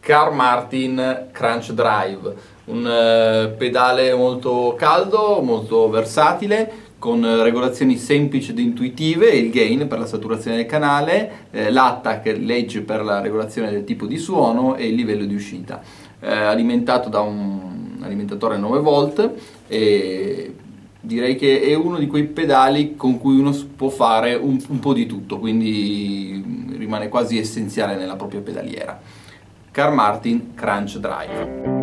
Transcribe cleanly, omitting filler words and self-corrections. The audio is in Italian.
Carl Martin Crunch Drive, un pedale molto caldo, molto versatile, con regolazioni semplici ed intuitive, il gain per la saturazione del canale, l'attack ledge per la regolazione del tipo di suono e il livello di uscita, alimentato da un alimentatore a 9 volt e direi che è uno di quei pedali con cui uno può fare un po' di tutto, quindi rimane quasi essenziale nella propria pedaliera. Carl Martin Crunch Drive.